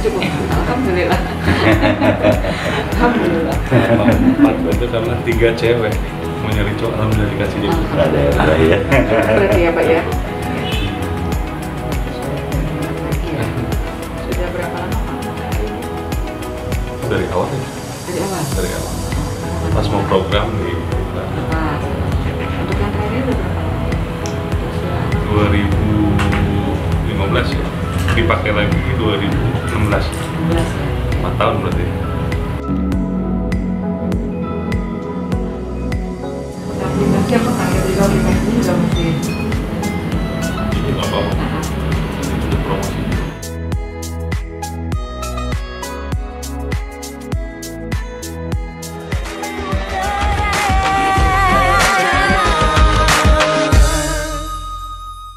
cukup. Alhamdulillah. Alhamdulillah. Empat itu sama 3 cewek mau nyari cowok, alhamdulillah dikasih dia. Ada ya. Berarti ya Pak ya. Sudah berapa lama Pak? Dari awal ya. Dari awal. Dari awal. Pas mau program di. Untuk yang terakhir udah berapa lama? 2015 ya. Dipakai lagi 2016. 4 tahun berarti. Tapi nanti aku tanya juga mungkin. Ini nggak apa-apa. Ini udah promosi.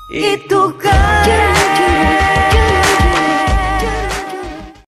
Itu kan.